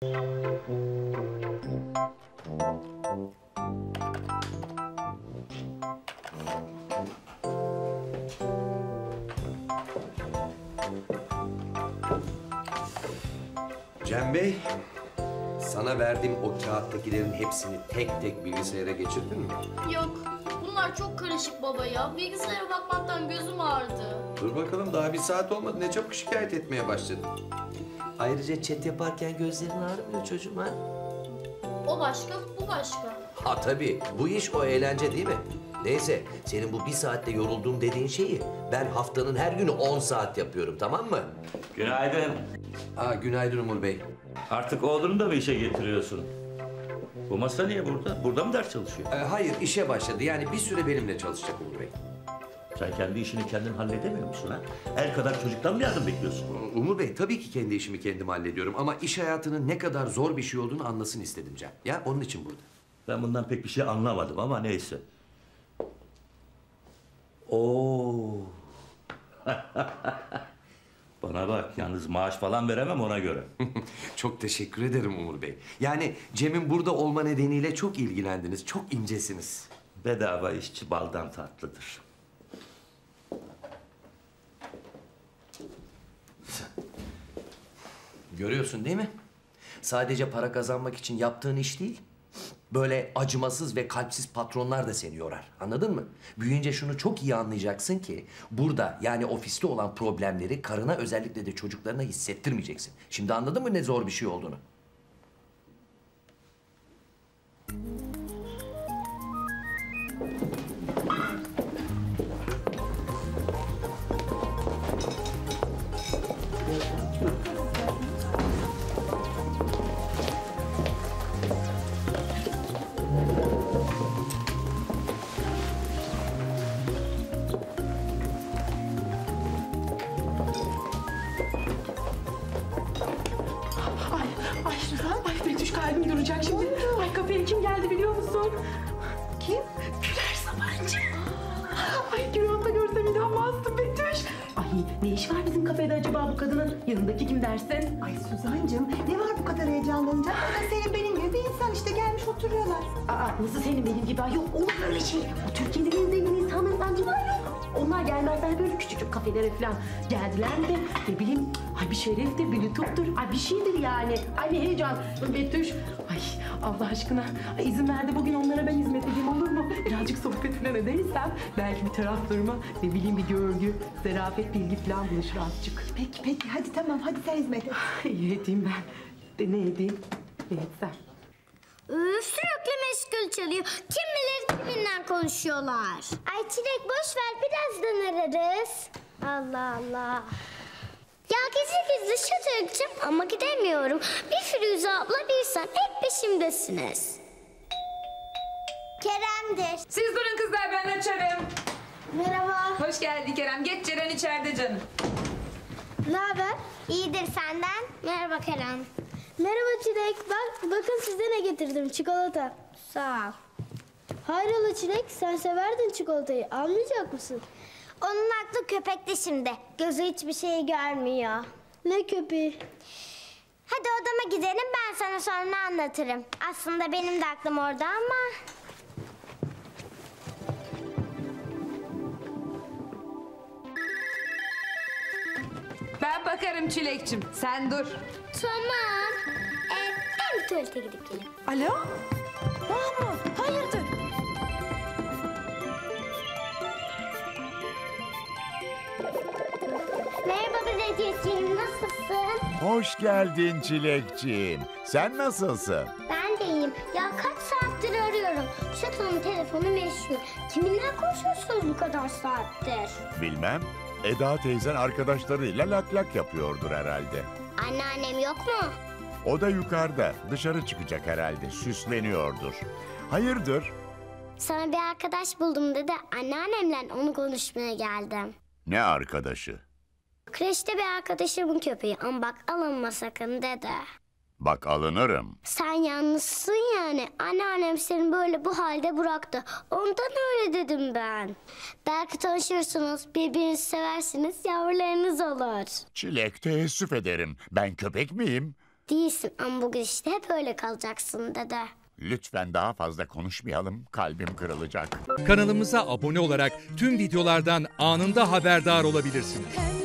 Cem Bey, sana verdiğim o kağıttakilerin hepsini tek tek bilgisayara geçirdin mi? Yok, bunlar çok karışık baba ya. Bilgisayara bakmaktan gözüm ağrıdı. Dur bakalım, daha bir saat olmadı. Ne çabuk şikayet etmeye başladın. Ayrıca chat yaparken gözlerin ağrımıyor çocuğum ha? O başka, bu başka. Ha tabii, bu iş o eğlence değil mi? Neyse, senin bu bir saatte yoruldum dediğin şeyi ben haftanın her günü 10 saat yapıyorum, tamam mı? Günaydın. Aa, günaydın Umur Bey. Artık oğlunu da mı işe getiriyorsun? Bu masa niye burada? Burada mı ders çalışıyor? Hayır, işe başladı. Yani bir süre benimle çalışacak Umur Bey. Sen kendi işini kendin halledemiyor musun ha? Her kadar çocuktan mı yardım bekliyorsun? Umur Bey, tabii ki kendi işimi kendim hallediyorum. Ama iş hayatının ne kadar zor bir şey olduğunu anlasın istedim Cem. Ya onun için burada. Ben bundan pek bir şey anlamadım ama neyse. Oo. Bana bak, yalnız maaş falan veremem ona göre. Çok teşekkür ederim Umur Bey. Yani Cem'in burada olma nedeniyle çok ilgilendiniz, çok incesiniz. Bedava işçi baldan tatlıdır. Görüyorsun değil mi? Sadece para kazanmak için yaptığın iş değil, böyle acımasız ve kalpsiz patronlar da seni yorar. Anladın mı? Büyüyünce şunu çok iyi anlayacaksın ki burada yani ofiste olan problemleri karına, özellikle de çocuklarına hissettirmeyeceksin. Şimdi anladın mı ne zor bir şey olduğunu? Kim? Güler Sabancı. Ay Kerem'de görsem inanmazdım Betüş. Ay ne iş var bizim kafede acaba bu kadının? Yanındaki kim dersin? Ay Suzancığım, ne var bu kadar heyecanlanacak? Senin benim gibi insan işte, gelmiş oturuyorlar. Aa, nasıl senin benim gibi? Yok olur öyle şey. O Türkiye'de en zengin insanların bence var ya. Onlar gelmezler böyle küçücük kafelere falan. Geldiler de ne bileyim, ay bir şereftir, bir lütuftur, ay bir şeydir yani. Ay ne heyecan Betüş. Ay Allah aşkına, ay, izin ver de bugün onlara ben hizmet edeyim, olur mu? Birazcık sohbet falan edersem belki bir taraflarıma ne bileyim bir görgü, zarafet, bilgi falan buluşur azıcık. Peki peki, hadi tamam, hadi sen hizmet et. İyi edeyim ben. De ne edeyim? Ne etsem? Sürekli meşgul çalıyor. Kim bilir kiminle konuşuyorlar. Ay Çilek boş ver, birazdan ararız. Allah Allah. Ya gizli gizli şata gideceğim ama gidemiyorum. Bir Firuza abla bir sen hep peşimdesiniz. Kerem'dir. Siz durun kızlar, ben açarım. Merhaba. Hoş geldin Kerem. Geç, Ceren içeride canım. Ne haber? İyidir, senden. Merhaba Kerem. Merhaba Çilek. Bakın size ne getirdim. Çikolata. Sağ ol. Hayrola Çilek, sen severdin çikolatayı. Almayacak mısın? Onun aklı köpekte şimdi. Gözü hiçbir şeyi görmüyor. Ne köpeği? Hadi odama gidelim, ben sana sonra anlatırım. Aslında benim de aklım orada ama... Ben bakarım Çilekçim, sen dur. Tamam. Ben bir tuvalete gidip geleyim. Alo? Mahmut, hayırdır? Merhaba Betüş'cim, nasılsın? Hoş geldin Çilekçim. Sen nasılsın? Ben de iyiyim. Ya kaç saattir arıyorum. Şatonun telefonu meşhur. Kiminle konuşuyorsunuz bu kadar saattir? Bilmem. Eda teyzen arkadaşlarıyla lak lak yapıyordur herhalde. Anneannem yok mu? O da yukarıda. Dışarı çıkacak herhalde. Süsleniyordur. Hayırdır? Sana bir arkadaş buldum dedi. Anneannemle onu konuşmaya geldim. Ne arkadaşı? Kreşte bir arkadaşımın köpeği ama bak alınma sakın dedi. Bak alınırım. Sen yalnızsın yani. Anneannem seni böyle bu halde bıraktı. Ondan öyle dedim ben. Belki tanışırsınız, birbirinizi seversiniz, yavrularınız olur. Çilek, teessüf ederim. Ben köpek miyim? değilsin ama bugün işte hep öyle kalacaksın dede. Lütfen daha fazla konuşmayalım, kalbim kırılacak. Kanalımıza abone olarak tüm videolardan anında haberdar olabilirsiniz.